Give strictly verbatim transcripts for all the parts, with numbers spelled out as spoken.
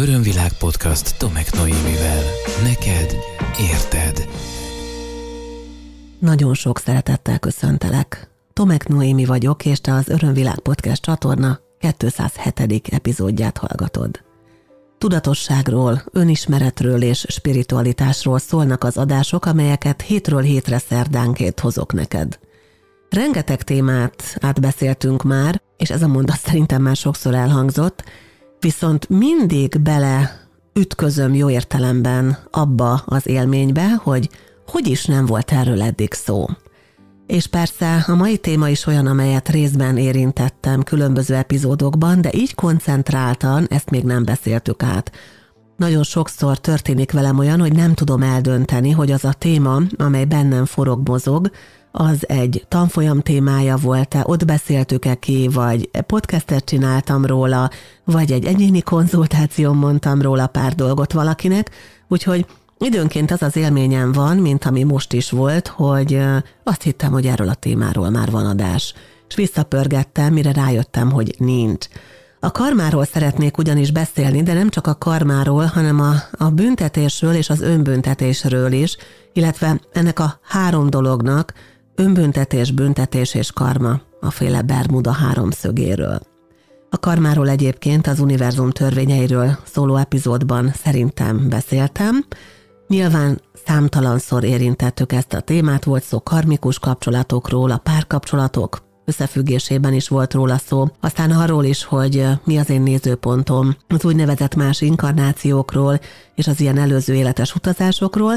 Örömvilág Podcast Tomek Noémivel. Neked érted. Nagyon sok szeretettel köszöntelek. Tomek Noémi vagyok, és te az Örömvilág Podcast csatorna kétszázhetedik epizódját hallgatod. Tudatosságról, önismeretről és spiritualitásról szólnak az adások, amelyeket hétről hétre szerdánként hozok neked. Rengeteg témát átbeszéltünk már, és ez a mondat szerintem már sokszor elhangzott, viszont mindig bele ütközöm jó értelemben abba az élménybe, hogy hogy is nem volt erről eddig szó. És persze a mai téma is olyan, amelyet részben érintettem különböző epizódokban, de így koncentráltan ezt még nem beszéltük át. Nagyon sokszor történik velem olyan, hogy nem tudom eldönteni, hogy az a téma, amely bennem forog, mozog, az egy tanfolyam témája volt-e, ott beszéltük-e ki, vagy podcastet csináltam róla, vagy egy egyéni konzultáción mondtam róla pár dolgot valakinek, úgyhogy időnként az az élményem van, mint ami most is volt, hogy azt hittem, hogy erről a témáról már van adás, és visszapörgettem, mire rájöttem, hogy nincs. A karmáról szeretnék ugyanis beszélni, de nem csak a karmáról, hanem a, a büntetésről és az önbüntetésről is, illetve ennek a három dolognak, önbüntetés, büntetés és karma, a féle Bermuda háromszögéről. A karmáról egyébként az univerzum törvényeiről szóló epizódban szerintem beszéltem. Nyilván számtalanszor érintettük ezt a témát, volt szó karmikus kapcsolatokról, a párkapcsolatok összefüggésében is volt róla szó, aztán arról is, hogy mi az én nézőpontom, az úgynevezett más inkarnációkról és az ilyen előző életes utazásokról,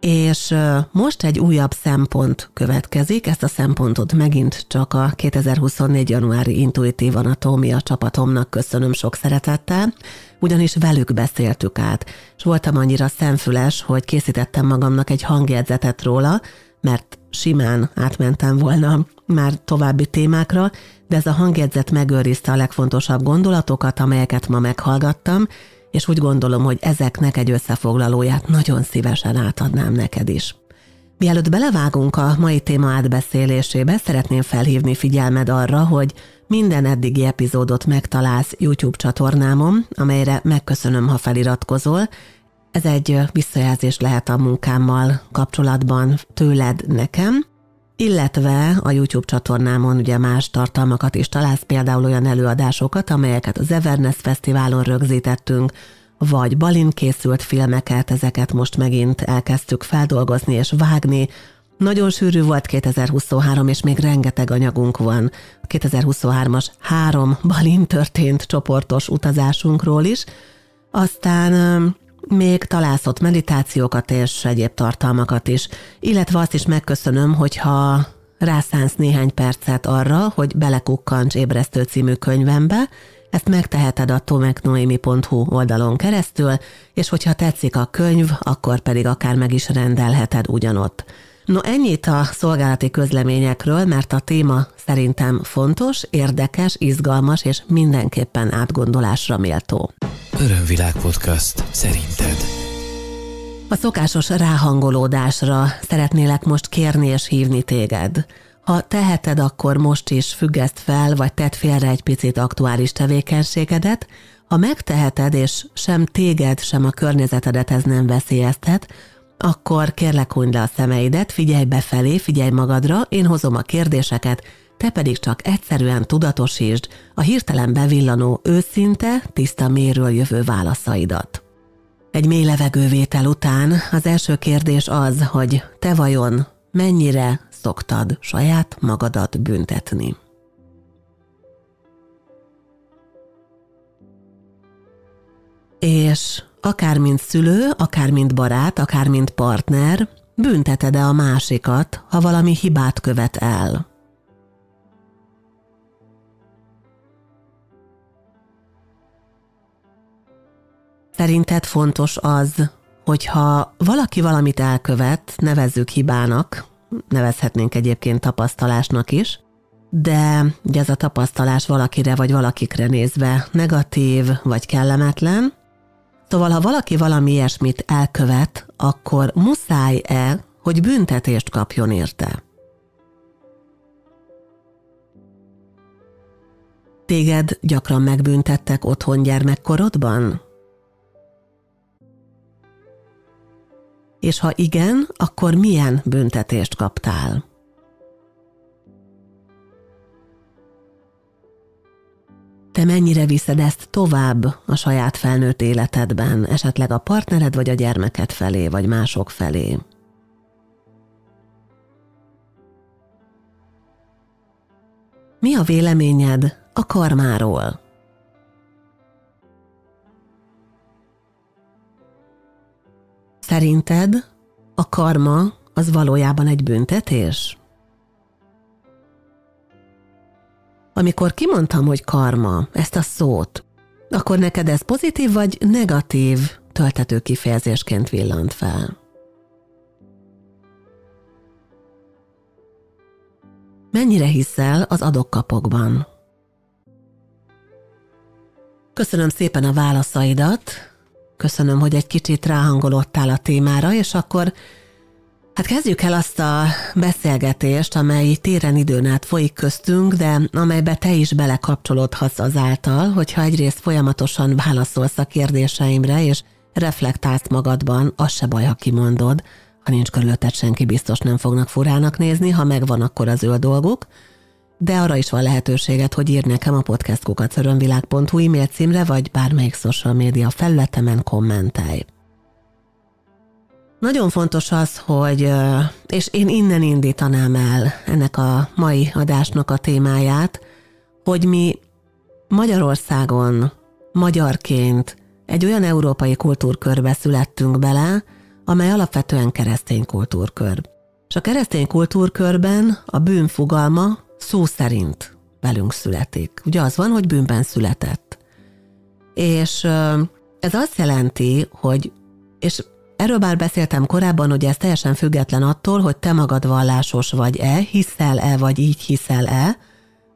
és most egy újabb szempont következik, ezt a szempontot megint csak a kétezerhuszonnégy. januári Intuitív Anatómia csapatomnak köszönöm sok szeretettel, ugyanis velük beszéltük át, és voltam annyira szemfüles, hogy készítettem magamnak egy hangjegyzetet róla, mert simán átmentem volna már további témákra, de ez a hangjegyzet megőrizte a legfontosabb gondolatokat, amelyeket ma meghallgattam, és úgy gondolom, hogy ezeknek egy összefoglalóját nagyon szívesen átadnám neked is. Mielőtt belevágunk a mai téma átbeszélésébe, szeretném felhívni figyelmed arra, hogy minden eddigi epizódot megtalálsz YouTube csatornámon, amelyre megköszönöm, ha feliratkozol. Ez egy visszajelzés lehet a munkámmal kapcsolatban tőled nekem, illetve a YouTube csatornámon ugye más tartalmakat is találsz, például olyan előadásokat, amelyeket az Everness Fesztiválon rögzítettünk, vagy Balin készült filmeket, ezeket most megint elkezdtük feldolgozni és vágni. Nagyon sűrű volt kétezerhuszonhárom, és még rengeteg anyagunk van. A kétezerhuszonhármas három Balin történt csoportos utazásunkról is. Aztán még találsz ott meditációkat és egyéb tartalmakat is, illetve azt is megköszönöm, hogyha rászánsz néhány percet arra, hogy Belekukkancs Ébresztő című könyvembe, ezt megteheted a tomeknoemi pont hu oldalon keresztül, és hogyha tetszik a könyv, akkor pedig akár meg is rendelheted ugyanott. No, ennyit a szolgálati közleményekről, mert a téma szerintem fontos, érdekes, izgalmas és mindenképpen átgondolásra méltó. Örömvilág Podcast szerinted. A szokásos ráhangolódásra szeretnélek most kérni és hívni téged. Ha teheted, akkor most is függeszd fel, vagy tedd félre egy picit aktuális tevékenységedet. Ha megteheted, és sem téged, sem a környezetedet ez nem veszélyeztet, akkor kérlek, hunyd le a szemeidet, figyelj befelé, figyelj magadra, én hozom a kérdéseket, te pedig csak egyszerűen tudatosítsd a hirtelen bevillanó, őszinte, tiszta mélyről jövő válaszaidat. Egy mély levegővétel után az első kérdés az, hogy te vajon mennyire szoktad saját magadat büntetni? És akár mint szülő, akár mint barát, akár mint partner, bünteted-e a másikat, ha valami hibát követ el? Szerinted fontos az, hogyha valaki valamit elkövet, nevezzük hibának, nevezhetnénk egyébként tapasztalásnak is, de ugye ez a tapasztalás valakire vagy valakikre nézve negatív vagy kellemetlen, szóval, ha valaki valami ilyesmit elkövet, akkor muszáj-e, hogy büntetést kapjon érte? Téged gyakran megbüntettek otthon gyermekkorodban? és ha igen, akkor milyen büntetést kaptál? Te mennyire viszed ezt tovább a saját felnőtt életedben, esetleg a partnered vagy a gyermeked felé, vagy mások felé? Mi a véleményed a karmáról? Szerinted a karma az valójában egy büntetés? Amikor kimondtam, hogy karma, ezt a szót, akkor neked ez pozitív vagy negatív töltető kifejezésként villant fel? Mennyire hiszel az adok-kapokban? Köszönöm szépen a válaszaidat, köszönöm, hogy egy kicsit ráhangolódtál a témára, és akkor hát kezdjük el azt a beszélgetést, amely téren időn át folyik köztünk, de amelybe te is belekapcsolódhatsz azáltal, hogyha egyrészt folyamatosan válaszolsz a kérdéseimre, és reflektálsz magadban, az se baj, ha kimondod. Ha nincs körülötted senki, biztos nem fognak furának nézni, ha megvan, akkor az ő dolguk. De arra is van lehetőséged, hogy írj nekem a podcast kukac örömvilág pont hu e-mail címre, vagy bármelyik social média felületemen kommentelj. Nagyon fontos az, hogy, és én innen indítanám el ennek a mai adásnak a témáját, hogy mi Magyarországon, magyarként egy olyan európai kultúrkörbe születtünk bele, amely alapvetően keresztény kultúrkör. És a keresztény kultúrkörben a bűn fogalma szó szerint velünk születik. Ugye az van, hogy bűnben született. És ez azt jelenti, hogy, és erről már beszéltem korábban, hogy ez teljesen független attól, hogy te magad vallásos vagy-e, hiszel-e, vagy így hiszel-e.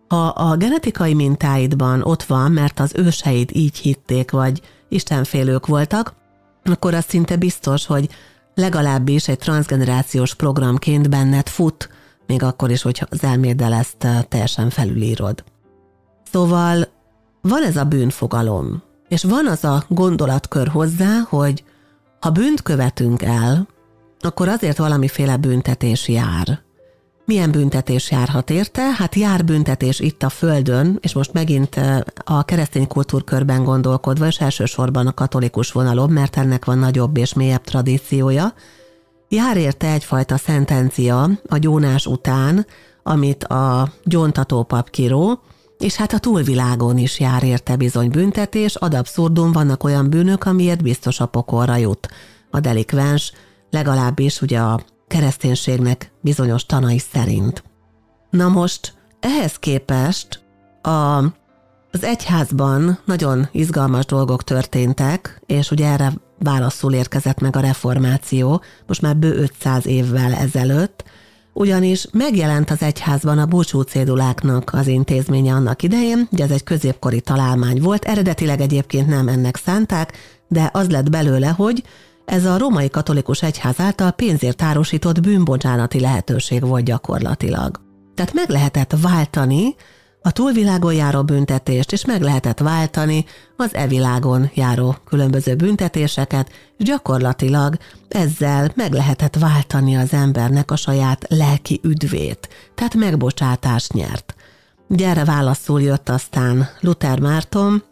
Ha a genetikai mintáidban ott van, mert az őseid így hitték, vagy istenfélők voltak, akkor az szinte biztos, hogy legalábbis egy transzgenerációs programként benned fut, még akkor is, hogyha az elméddel ezt teljesen felülírod. Szóval van ez a bűnfogalom, és van az a gondolatkör hozzá, hogy ha bűnt követünk el, akkor azért valamiféle büntetés jár. Milyen büntetés járhat érte? Hát jár büntetés itt a Földön, és most megint a keresztény kultúrkörben gondolkodva, és elsősorban a katolikus vonalon, mert ennek van nagyobb és mélyebb tradíciója, jár érte egyfajta szentencia a gyónás után, amit a gyóntatópap kiró, és hát a túlvilágon is jár érte bizony büntetés, ad abszurdum vannak olyan bűnök, amiért biztos a pokolra jut. A delikvens legalábbis ugye a kereszténységnek bizonyos tanai szerint. Na most ehhez képest a, az egyházban nagyon izgalmas dolgok történtek, és ugye erre válaszul érkezett meg a reformáció, most már bő ötszáz évvel ezelőtt, ugyanis megjelent az egyházban a búcsúcéduláknak az intézménye annak idején, ugye ez egy középkori találmány volt, eredetileg egyébként nem ennek szánták, de az lett belőle, hogy ez a római katolikus egyház által pénzért árusított bűnbocsánati lehetőség volt gyakorlatilag. Tehát meg lehetett váltani a túlvilágon járó büntetést, és meg lehetett váltani az evilágon járó különböző büntetéseket, és gyakorlatilag ezzel meg lehetett váltani az embernek a saját lelki üdvét, tehát megbocsátást nyert. Erre válaszul jött aztán Luther Márton,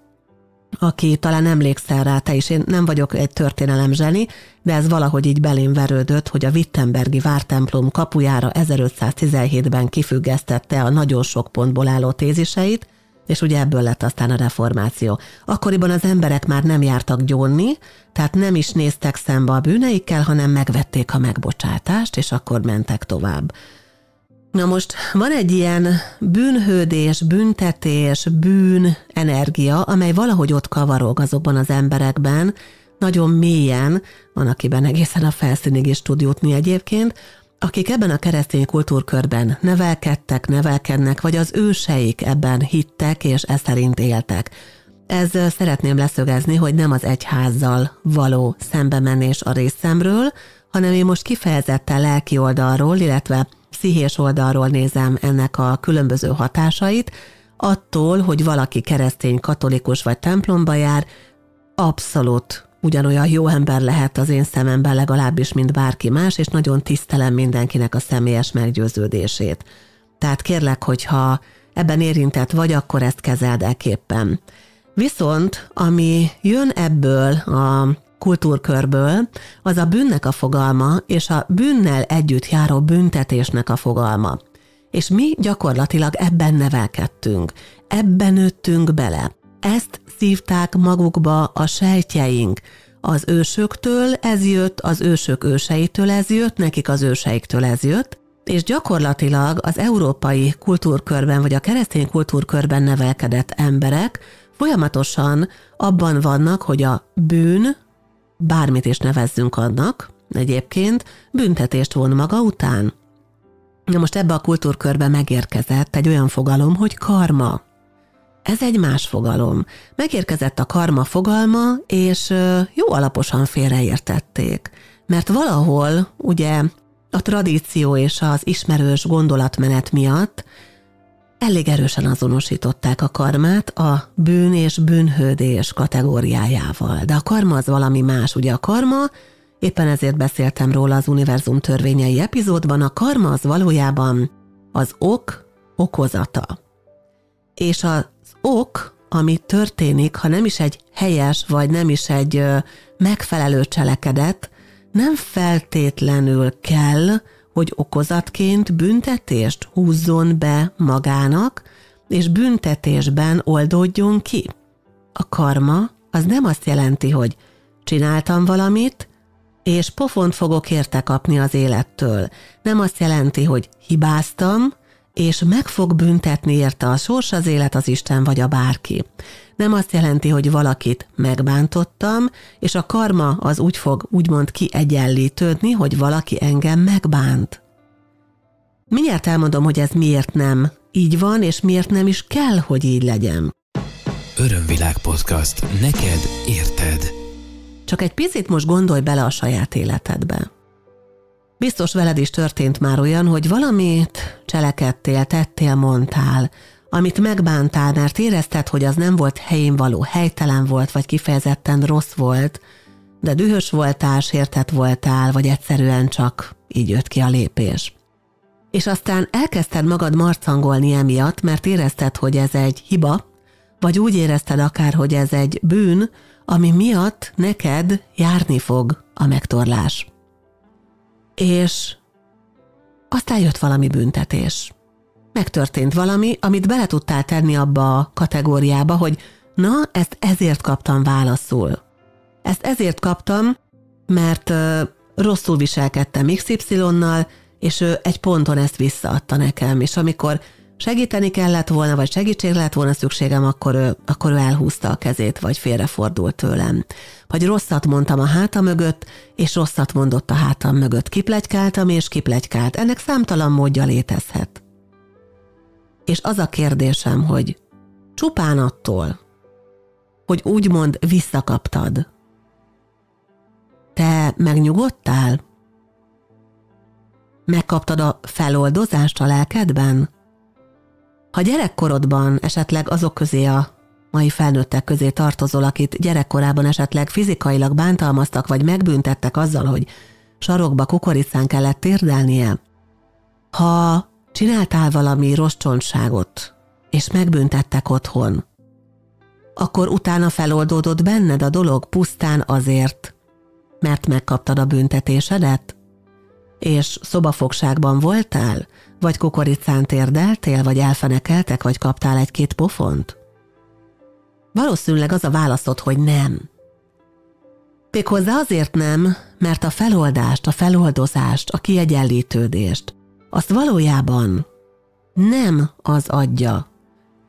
aki talán emlékszel rá, te is, én nem vagyok egy történelem zseni, de ez valahogy így belém verődött, hogy a wittenbergi vártemplom kapujára ezerötszáztizenhétben kifüggesztette a nagyon sok pontból álló téziseit, és ugye ebből lett aztán a reformáció. Akkoriban az emberek már nem jártak gyónni, tehát nem is néztek szembe a bűneikkel, hanem megvették a megbocsátást, és akkor mentek tovább. Na most van egy ilyen bűnhődés, büntetés, bűn energia, amely valahogy ott kavarog azokban az emberekben, nagyon mélyen, van akiben egészen a felszínig is tud jutni egyébként, akik ebben a keresztény kultúrkörben nevelkedtek, nevelkednek, vagy az őseik ebben hittek és ez szerint éltek. Ez szeretném leszögezni, hogy nem az egyházzal való szembemenés a részemről, hanem én most kifejezetten lelki oldalról, illetve pszichés oldalról nézem ennek a különböző hatásait, attól, hogy valaki keresztény, katolikus vagy templomba jár, abszolút ugyanolyan jó ember lehet az én szememben legalábbis, mint bárki más, és nagyon tisztelem mindenkinek a személyes meggyőződését. Tehát kérlek, hogyha ebben érintett vagy, akkor ezt kezeld elképpen. Viszont, ami jön ebből a kultúrkörből, az a bűnnek a fogalma, és a bűnnel együtt járó büntetésnek a fogalma. És mi gyakorlatilag ebben nevelkedtünk, ebben nőttünk bele. Ezt szívták magukba a sejtjeink. Az ősöktől ez jött, az ősök őseitől ez jött, nekik az őseiktől ez jött, és gyakorlatilag az európai kultúrkörben, vagy a keresztény kultúrkörben nevelkedett emberek folyamatosan abban vannak, hogy a bűn, bármit is nevezzünk annak, egyébként büntetést von maga után. Na most ebbe a kultúrkörbe megérkezett egy olyan fogalom, hogy karma. Ez egy más fogalom. Megérkezett a karma fogalma, és jó alaposan félreértették. Mert valahol, ugye, a tradíció és az ismerős gondolatmenet miatt elég erősen azonosították a karmát a bűn és bűnhődés kategóriájával. De a karma az valami más. Ugye a karma, éppen ezért beszéltem róla az univerzum törvényei epizódban, a karma az valójában az ok okozata. És az ok, ami történik, ha nem is egy helyes, vagy nem is egy megfelelő cselekedet, nem feltétlenül kell, hogy okozatként büntetést húzzon be magának, és büntetésben oldódjon ki. A karma az nem azt jelenti, hogy csináltam valamit, és pofont fogok érte kapni az élettől. Nem azt jelenti, hogy hibáztam, és meg fog büntetni érte a sors, az élet, az Isten vagy a bárki. Nem azt jelenti, hogy valakit megbántottam, és a karma az úgy fog úgymond kiegyenlítődni, hogy valaki engem megbánt. Mindjárt elmondom, hogy ez miért nem így van, és miért nem is kell, hogy így legyen. Örömvilág Podcast. Neked érted. Csak egy picit most gondolj bele a saját életedbe. Biztos veled is történt már olyan, hogy valamit cselekedtél, tettél, mondtál, amit megbántál, mert érezted, hogy az nem volt helyén való, helytelen volt, vagy kifejezetten rossz volt, de dühös voltál, sértett voltál, vagy egyszerűen csak így jött ki a lépés. És aztán elkezdted magad marcangolni emiatt, mert érezted, hogy ez egy hiba, vagy úgy érezted akár, hogy ez egy bűn, ami miatt neked járni fog a megtorlás. És aztán jött valami büntetés. Megtörtént valami, amit bele tudtál tenni abba a kategóriába, hogy na, ezt ezért kaptam válaszul. Ezt ezért kaptam, mert ö, rosszul viselkedtem iksz ipszilonnal, és ő egy ponton ezt visszaadta nekem, és amikor segíteni kellett volna, vagy segítségre lett volna szükségem, akkor ő, akkor ő elhúzta a kezét, vagy félrefordult tőlem. Vagy rosszat mondtam a háta mögött, és rosszat mondott a hátam mögött. Kipletykáltam, és pletykált. Ennek számtalan módja létezhet. És az a kérdésem, hogy csupán attól, hogy úgymond visszakaptad, te megnyugodtál? Megkaptad a feloldozást a lelkedben? Ha gyerekkorodban esetleg azok közé a mai felnőttek közé tartozol, akit gyerekkorában esetleg fizikailag bántalmaztak, vagy megbüntettek azzal, hogy sarokba kukoricán kellett térdelnie, ha csináltál valami rossz csontságot, és megbüntettek otthon, akkor utána feloldódott benned a dolog pusztán azért, mert megkaptad a büntetésedet? És szobafogságban voltál? Vagy kukoricán térdeltél, vagy elfenekeltek, vagy kaptál egy-két pofont? Valószínűleg az a válaszod, hogy nem. Méghozzá azért nem, mert a feloldást, a feloldozást, a kiegyenlítődést, azt valójában nem az adja,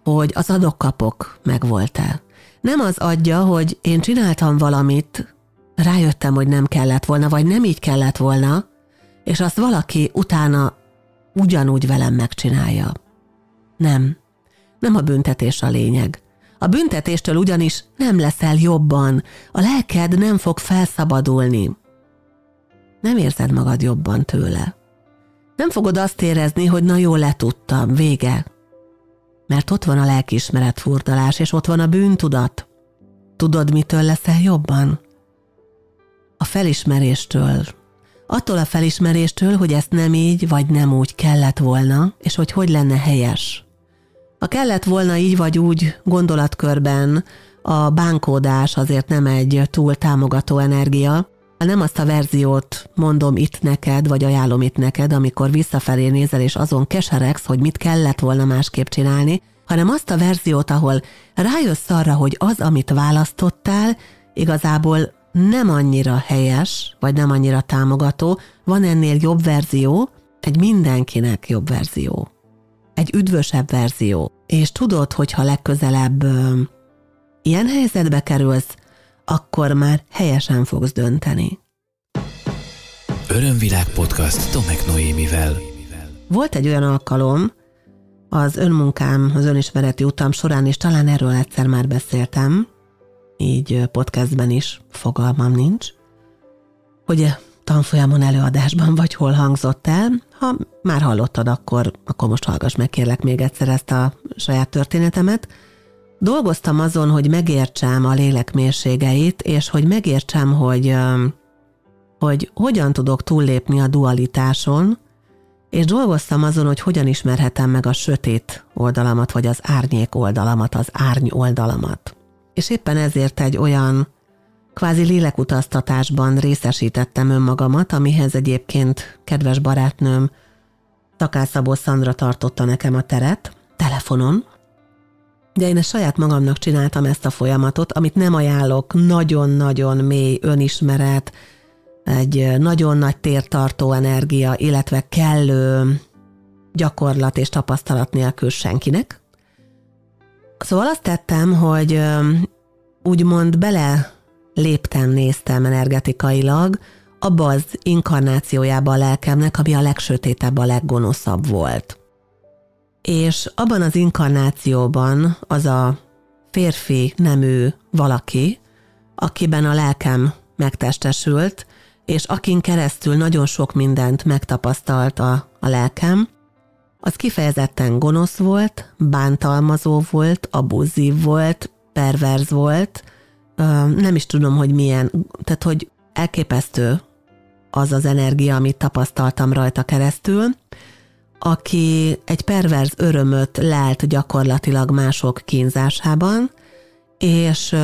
hogy az adok-kapok megvolt-e. Nem az adja, hogy én csináltam valamit, rájöttem, hogy nem kellett volna, vagy nem így kellett volna, és azt valaki utána ugyanúgy velem megcsinálja. Nem. Nem a büntetés a lényeg. A büntetéstől ugyanis nem leszel jobban. A lelked nem fog felszabadulni. Nem érzed magad jobban tőle. Nem fogod azt érezni, hogy na jó, letudtam, vége. Mert ott van a lelkiismeret furdalás, és ott van a bűntudat. Tudod, mitől leszel jobban? a felismeréstől. Attól a felismeréstől, hogy ezt nem így, vagy nem úgy kellett volna, és hogy hogy lenne helyes. A kellett volna így vagy úgy gondolatkörben a bánkódás azért nem egy túl támogató energia, nem azt a verziót mondom itt neked, vagy ajánlom itt neked, amikor visszafelé nézel, és azon keseregsz, hogy mit kellett volna másképp csinálni, hanem azt a verziót, ahol rájössz arra, hogy az, amit választottál, igazából nem annyira helyes, vagy nem annyira támogató, van ennél jobb verzió, egy mindenkinek jobb verzió, egy üdvösebb verzió, és tudod, hogyha legközelebb ö, ilyen helyzetbe kerülsz, akkor már helyesen fogsz dönteni. Örömvilág Podcast Tomek Noémivel. Volt egy olyan alkalom az önmunkám, az önismereti utam során, és talán erről egyszer már beszéltem, így podcastben is, fogalmam nincs, hogy tanfolyamon, előadásban vagy hol hangzott el. Ha már hallottad, akkor, akkor most hallgass meg kérlek még egyszer ezt a saját történetemet. Dolgoztam azon, hogy megértsem a lélek mélységeit, és hogy megértsem, hogy, hogy hogyan tudok túllépni a dualitáson, és dolgoztam azon, hogy hogyan ismerhetem meg a sötét oldalamat, vagy az árnyék oldalamat, az árny oldalamat. És éppen ezért egy olyan kvázi lélekutaztatásban részesítettem önmagamat, amihez egyébként kedves barátnőm, Takács Szabó Szandra tartotta nekem a teret telefonon, de én a saját magamnak csináltam ezt a folyamatot, amit nem ajánlok, nagyon-nagyon mély önismeret, egy nagyon nagy tértartó energia, illetve kellő gyakorlat és tapasztalat nélkül senkinek. Szóval azt tettem, hogy úgymond bele léptem, néztem energetikailag abba az inkarnációjába a lelkemnek, ami a legsötétebb, a leggonoszabb volt. És abban az inkarnációban az a férfi nemű valaki, akiben a lelkem megtestesült, és akin keresztül nagyon sok mindent megtapasztalt a, a lelkem, az kifejezetten gonosz volt, bántalmazó volt, abuzív volt, perverz volt, nem is tudom, hogy milyen, tehát hogy elképesztő az az energia, amit tapasztaltam rajta keresztül, aki egy perverz örömöt lelt gyakorlatilag mások kínzásában, és,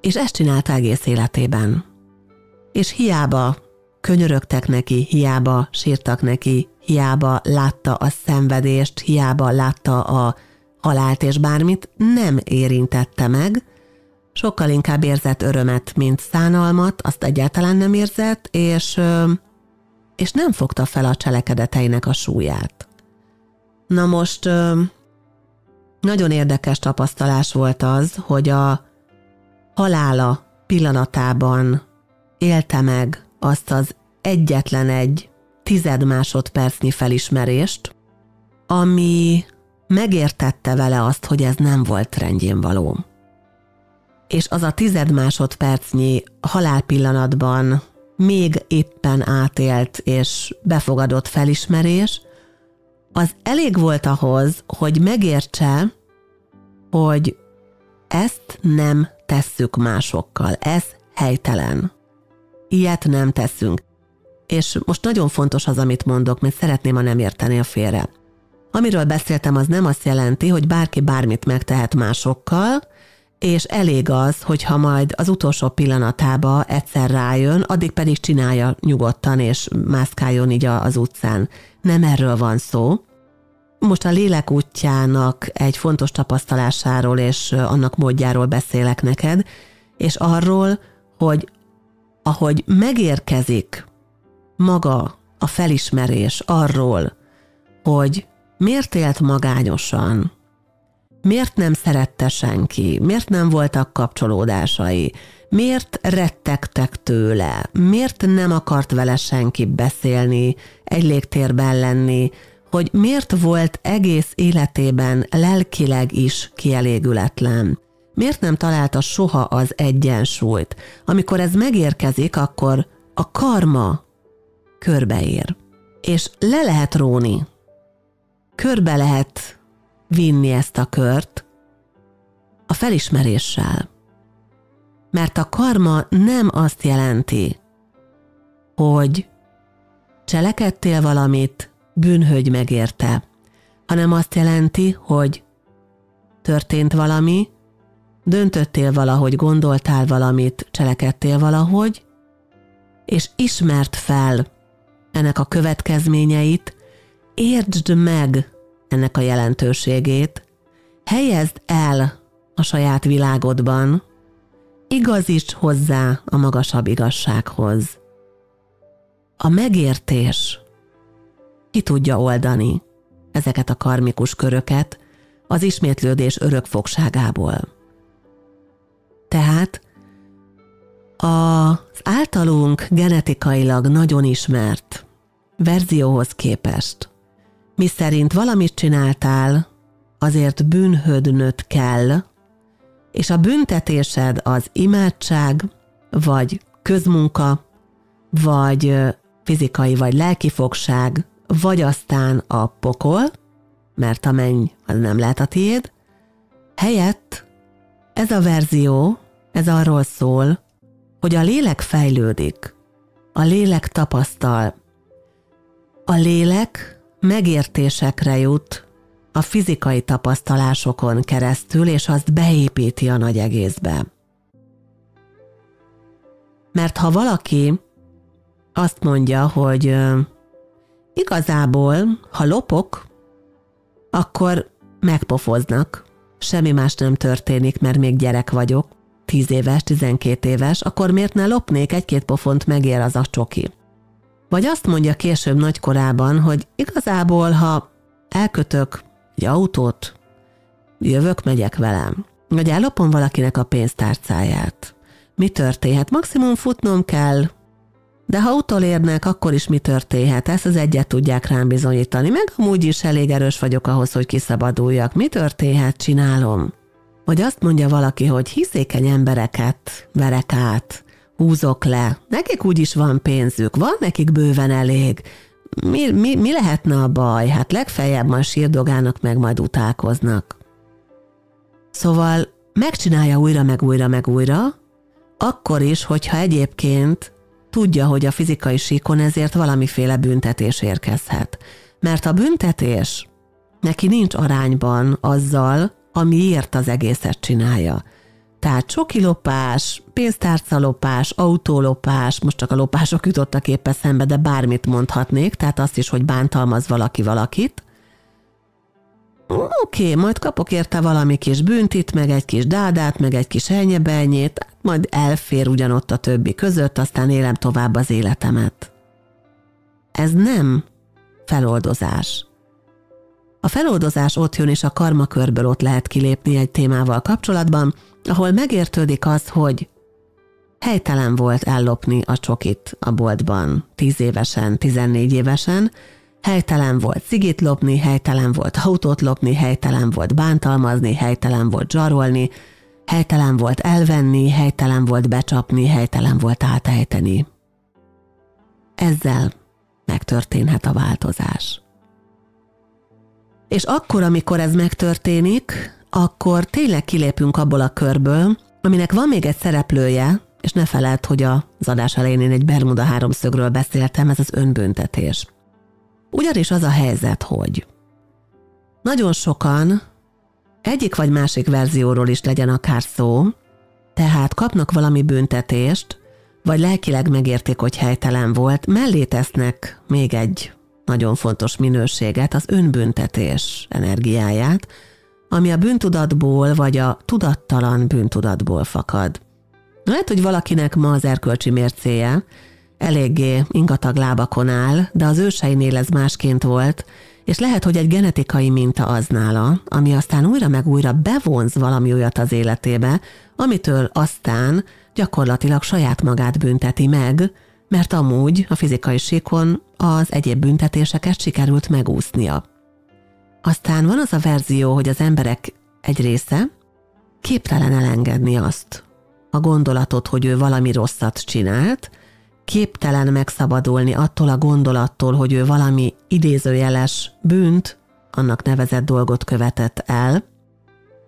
és ezt csinálta egész életében. És hiába könyörögtek neki, hiába sírtak neki, hiába látta a szenvedést, hiába látta a halált és bármit, nem érintette meg, sokkal inkább érzett örömet, mint szánalmat, azt egyáltalán nem érzett, és... és nem fogta fel a cselekedeteinek a súlyát. Na most nagyon érdekes tapasztalás volt az, hogy a halála pillanatában élte meg azt az egyetlen egy tized másodpercnyi felismerést, ami megértette vele azt, hogy ez nem volt rendjén való. És az a tized másodpercnyi halál pillanatban még éppen átélt és befogadott felismerés, az elég volt ahhoz, hogy megértse, hogy ezt nem tesszük másokkal, ez helytelen. Ilyet nem teszünk. És most nagyon fontos az, amit mondok, mert szeretném, ha nem értenél félre. Amiről beszéltem, az nem azt jelenti, hogy bárki bármit megtehet másokkal, és elég az, hogyha majd az utolsó pillanatába egyszer rájön, addig pedig csinálja nyugodtan, és mászkáljon így az utcán. Nem erről van szó. Most a lélek útjának egy fontos tapasztalásáról és annak módjáról beszélek neked, és arról, hogy ahogy megérkezik maga a felismerés arról, hogy miért élt magányosan, miért nem szerette senki, miért nem voltak kapcsolódásai, miért rettegtek tőle, miért nem akart vele senki beszélni, egy légtérben lenni, hogy miért volt egész életében lelkileg is kielégületlen, miért nem találta soha az egyensúlyt. Amikor ez megérkezik, akkor a karma körbeér, és le lehet róni, körbe lehet vinni ezt a kört a felismeréssel. Mert a karma nem azt jelenti, hogy cselekedtél valamit, bűnhődj megérte, hanem azt jelenti, hogy történt valami, döntöttél valahogy, gondoltál valamit, cselekedtél valahogy, és ismert fel ennek a következményeit, értsd meg ennek a jelentőségét, helyezd el a saját világodban, igazíts hozzá a magasabb igazsághoz. A megértés ki tudja oldani ezeket a karmikus köröket az ismétlődés örök fogságából. Tehát az általunk genetikailag nagyon ismert verzióhoz képest, miszerint valamit csináltál, azért bűnhődnöd kell, és a büntetésed az imádság, vagy közmunka, vagy fizikai, vagy lelki fogság, vagy aztán a pokol, mert a menny az nem lehet a tiéd, helyett ez a verzió, ez arról szól, hogy a lélek fejlődik, a lélek tapasztal, a lélek megértésekre jut a fizikai tapasztalásokon keresztül, és azt beépíti a nagy egészbe. Mert ha valaki azt mondja, hogy euh, igazából, ha lopok, akkor megpofoznak, semmi más nem történik, mert még gyerek vagyok, tíz éves, tizenkét éves, akkor miért ne lopnék, egy-két pofont megér az a csoki. Vagy azt mondja később nagykorában, hogy igazából, ha elkötök egy autót, jövök, megyek velem, vagy ellopom valakinek a pénztárcáját. Mi történhet? Maximum futnom kell, de ha utolérnek, akkor is mi történhet? Ezt az egyet tudják rám bizonyítani, meg amúgy is elég erős vagyok ahhoz, hogy kiszabaduljak. Mi történhet? Csinálom. Vagy azt mondja valaki, hogy hiszékeny embereket verek át, húzok le, nekik úgyis van pénzük, van nekik bőven elég. Mi, mi, mi lehetne a baj? Hát legfeljebb majd sírdogának, meg majd utálkoznak. Szóval megcsinálja újra, meg újra, meg újra, akkor is, hogyha egyébként tudja, hogy a fizikai síkon ezért valamiféle büntetés érkezhet. Mert a büntetés neki nincs arányban azzal, amiért az egészet csinálja. Tehát csokilopás, pénztárcalopás, autólopás, most csak a lopások jutottak épp eszembe, de bármit mondhatnék, tehát azt is, hogy bántalmaz valaki valakit. Oké, majd kapok érte valami kis büntit, meg egy kis dádát, meg egy kis elnyebenyét, majd elfér ugyanott a többi között, aztán élem tovább az életemet. Ez nem feloldozás. A feloldozás ott jön, és a karmakörből ott lehet kilépni egy témával kapcsolatban, ahol megértődik az, hogy helytelen volt ellopni a csokit a boltban tíz évesen, tizennégy évesen, helytelen volt cigit lopni, helytelen volt autót lopni, helytelen volt bántalmazni, helytelen volt zsarolni, helytelen volt elvenni, helytelen volt becsapni, helytelen volt átejteni. Ezzel megtörténhet a változás. És akkor, amikor ez megtörténik, akkor tényleg kilépünk abból a körből, aminek van még egy szereplője, és ne feledd, hogy az adás elején én egy Bermuda háromszögről beszéltem, ez az önbüntetés. Ugyanis az a helyzet, hogy nagyon sokan egyik vagy másik verzióról is legyen akár szó, tehát kapnak valami büntetést, vagy lelkileg megérték, hogy helytelen volt, mellé tesznek még egy nagyon fontos minőséget, az önbüntetés energiáját, ami a bűntudatból vagy a tudattalan bűntudatból fakad. Lehet, hogy valakinek ma az erkölcsi mércéje eléggé ingatag lábakon áll, de az őseinél ez másként volt, és lehet, hogy egy genetikai minta az nála, ami aztán újra meg újra bevonz valami olyat az életébe, amitől aztán gyakorlatilag saját magát bünteti meg, mert amúgy a fizikai síkon az egyéb büntetéseket sikerült megúsznia. Aztán van az a verzió, hogy az emberek egy része képtelen elengedni azt, a gondolatot, hogy ő valami rosszat csinált, képtelen megszabadulni attól a gondolattól, hogy ő valami idézőjeles bűnt, annak nevezett dolgot követett el,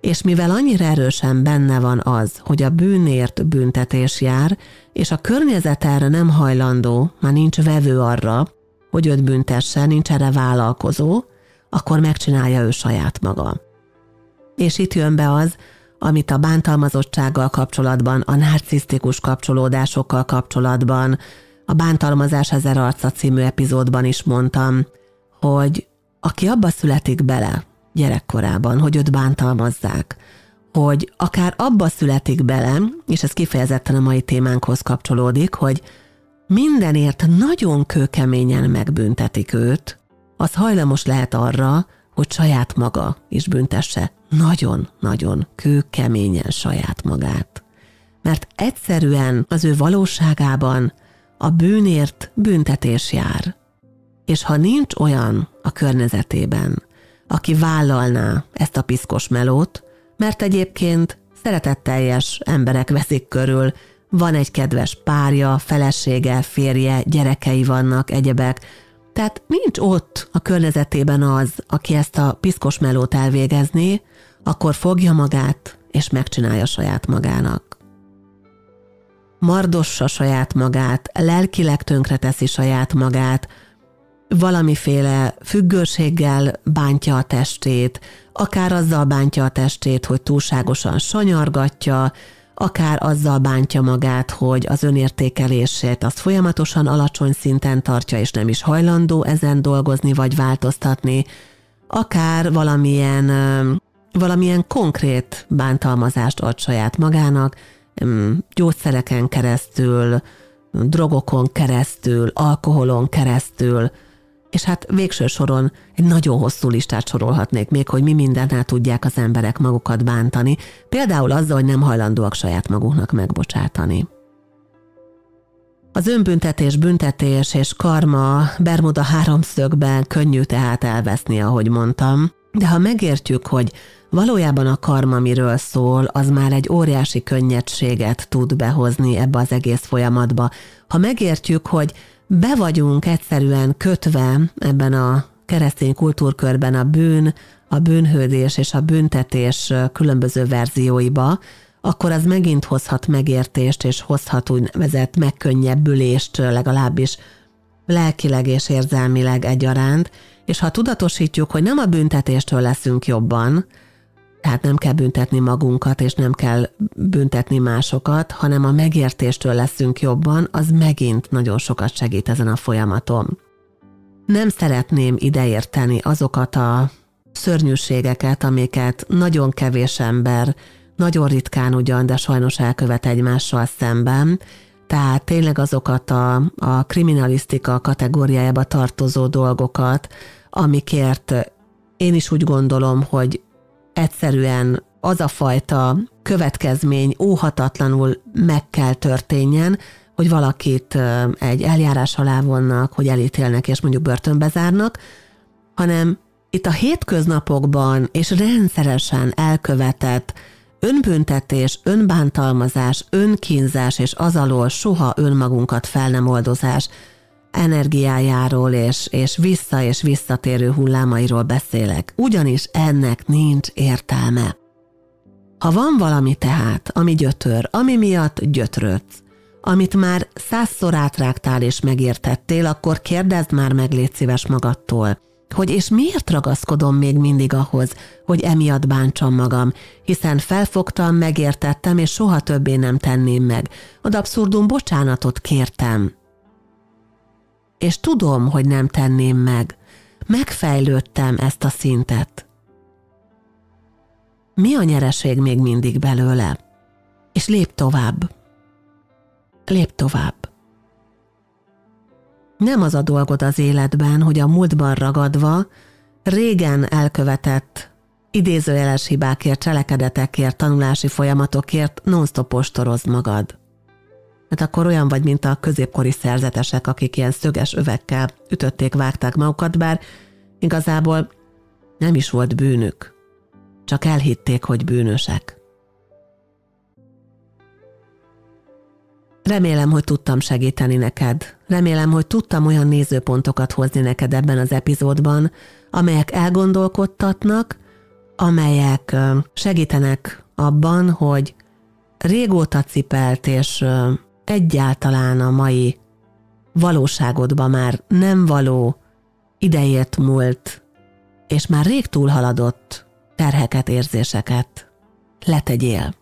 És mivel annyira erősen benne van az, hogy a bűnért büntetés jár, és a környezet erre nem hajlandó, már nincs vevő arra, hogy őt büntesse, nincs erre vállalkozó, akkor megcsinálja ő saját maga. És itt jön be az, amit a bántalmazottsággal kapcsolatban, a narcisztikus kapcsolódásokkal kapcsolatban, a Bántalmazás Ezer Arca című epizódban is mondtam, hogy aki abba születik bele gyerekkorában, hogy őt bántalmazzák, hogy akár abba születik bele, és ez kifejezetten a mai témánkhoz kapcsolódik, hogy mindenért nagyon kőkeményen megbüntetik őt, az hajlamos lehet arra, hogy saját maga is büntesse nagyon-nagyon kőkeményen saját magát. Mert egyszerűen az ő valóságában a bűnért büntetés jár. És ha nincs olyan a környezetében, aki vállalná ezt a piszkos melót, mert egyébként szeretetteljes emberek veszik körül, van egy kedves párja, felesége, férje, gyerekei vannak, egyebek, tehát nincs ott a környezetében az, aki ezt a piszkos melót elvégezné, akkor fogja magát és megcsinálja saját magának. Mardossa saját magát, lelkileg tönkreteszi saját magát, valamiféle függőséggel bántja a testét, akár azzal bántja a testét, hogy túlságosan sanyargatja, akár azzal bántja magát, hogy az önértékelését azt folyamatosan alacsony szinten tartja, és nem is hajlandó ezen dolgozni vagy változtatni, akár valamilyen, valamilyen konkrét bántalmazást ad saját magának, gyógyszereken keresztül, drogokon keresztül, alkoholon keresztül, és hát végső soron egy nagyon hosszú listát sorolhatnék még, hogy mi mindennel tudják az emberek magukat bántani, például azzal, hogy nem hajlandóak saját maguknak megbocsátani. Az önbüntetés, büntetés és karma Bermuda háromszögben könnyű tehát elveszni, ahogy mondtam, de ha megértjük, hogy valójában a karma miről szól, az már egy óriási könnyedséget tud behozni ebbe az egész folyamatba. Ha megértjük, hogy be vagyunk egyszerűen kötve ebben a keresztény kultúrkörben a bűn, a bűnhődés és a büntetés különböző verzióiba, akkor az megint hozhat megértést és hozhat úgynevezett megkönnyebbülést, legalábbis lelkileg és érzelmileg egyaránt, és ha tudatosítjuk, hogy nem a büntetéstől leszünk jobban, tehát nem kell büntetni magunkat, és nem kell büntetni másokat, hanem a megértéstől leszünk jobban, az megint nagyon sokat segít ezen a folyamaton. Nem szeretném ideérteni azokat a szörnyűségeket, amiket nagyon kevés ember, nagyon ritkán ugyan, de sajnos elkövet egymással szemben, tehát tényleg azokat a, a kriminalisztika kategóriájába tartozó dolgokat, amikért én is úgy gondolom, hogy egyszerűen az a fajta következmény óhatatlanul meg kell történjen, hogy valakit egy eljárás alá vonnak, hogy elítélnek és mondjuk börtönbe zárnak, hanem itt a hétköznapokban és rendszeresen elkövetett önbüntetés, önbántalmazás, önkínzás és az alól soha önmagunkat fel nem oldozás energiájáról és, és vissza és visszatérő hullámairól beszélek, ugyanis ennek nincs értelme. Ha van valami tehát, ami gyötör, ami miatt gyötrődsz, amit már százszor átrágtál és megértettél, akkor kérdezd már meg, légy szíves magadtól, hogy és miért ragaszkodom még mindig ahhoz, hogy emiatt bántsam magam, hiszen felfogtam, megértettem, és soha többé nem tenném meg. Ad abszurdum bocsánatot kértem. És tudom, hogy nem tenném meg. Megfejlődtem ezt a szintet. Mi a nyereség még mindig belőle? És lépj tovább. Lépj tovább. Nem az a dolgod az életben, hogy a múltban ragadva, régen elkövetett, idézőjeles hibákért, cselekedetekért, tanulási folyamatokért non-stop ostorozd magad. Hát akkor olyan vagy, mint a középkori szerzetesek, akik ilyen szöges övekkel ütötték, vágták magukat, bár igazából nem is volt bűnük, csak elhitték, hogy bűnösek. Remélem, hogy tudtam segíteni neked. Remélem, hogy tudtam olyan nézőpontokat hozni neked ebben az epizódban, amelyek elgondolkodtatnak, amelyek segítenek abban, hogy régóta cipelt és egyáltalán a mai valóságodba már nem való, ideért múlt, és már rég túlhaladott terheket, érzéseket letegyél.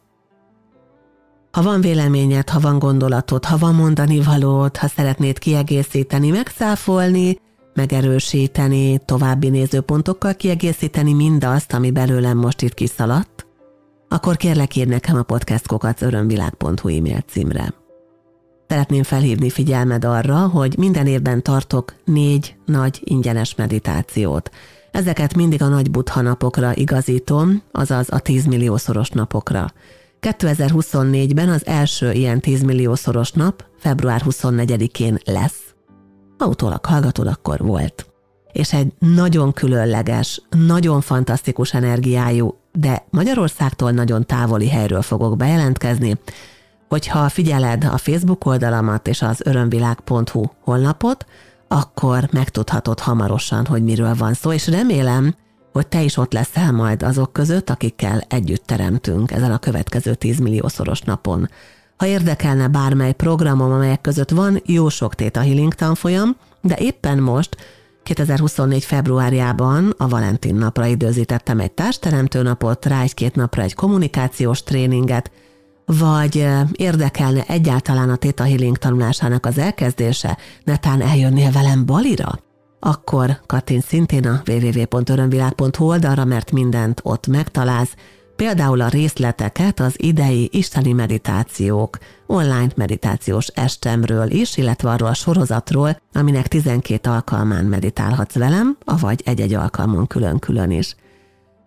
Ha van véleményed, ha van gondolatod, ha van mondani valód, ha szeretnéd kiegészíteni, megszáfolni, megerősíteni, további nézőpontokkal kiegészíteni mindazt, ami belőlem most itt kiszaladt, akkor kérlek, írd nekem a podcast kukac örömvilág pont hu e-mail címre. Szeretném felhívni figyelmed arra, hogy minden évben tartok négy nagy ingyenes meditációt. Ezeket mindig a nagy buddha napokra igazítom, azaz a tízmilliószoros napokra. kétezer-huszonnégyben az első ilyen tízmilliószoros nap február huszonnegyedikén lesz. Ha utólag hallgatod, akkor volt. És egy nagyon különleges, nagyon fantasztikus energiájú, de Magyarországtól nagyon távoli helyről fogok bejelentkezni. Hogyha figyeled a Facebook oldalamat és az örömvilág pont hu honlapot, akkor megtudhatod hamarosan, hogy miről van szó, és remélem, hogy te is ott leszel majd azok között, akikkel együtt teremtünk ezen a következő tízmilliószoros napon. Ha érdekelne bármely programom, amelyek között van jó sok Theta Healing tanfolyam, de éppen most, kétezer-huszonnégy februárjában a Valentin napra időzítettem egy társteremtő napot, rá egy-két napra egy kommunikációs tréninget, vagy érdekelne egyáltalán a Theta Healing tanulásának az elkezdése, netán eljönnél velem Balira? Akkor kattints szintén a www pont örömvilág pont hu oldalra, mert mindent ott megtalálsz, például a részleteket az idei isteni meditációk, online meditációs estemről is, illetve arról a sorozatról, aminek tizenkét alkalmán meditálhatsz velem, avagy egy-egy alkalmon külön-külön is.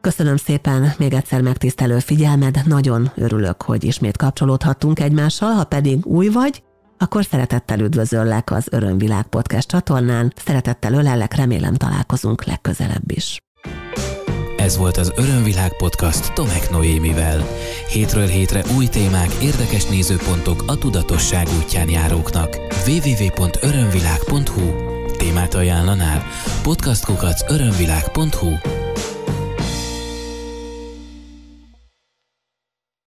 Köszönöm szépen még egyszer megtisztelő figyelmed, nagyon örülök, hogy ismét kapcsolódhattunk egymással, ha pedig új vagy, akkor szeretettel üdvözöllek az Örömvilág Podcast csatornán, szeretettel ölellek, remélem találkozunk legközelebb is. Ez volt az Örömvilág Podcast Tomek Noémivel. Hétről hétre új témák, érdekes nézőpontok a tudatosság útján járóknak. www pont örömvilág pont hu témát ajánlanál? podcast kukac örömvilág pont hu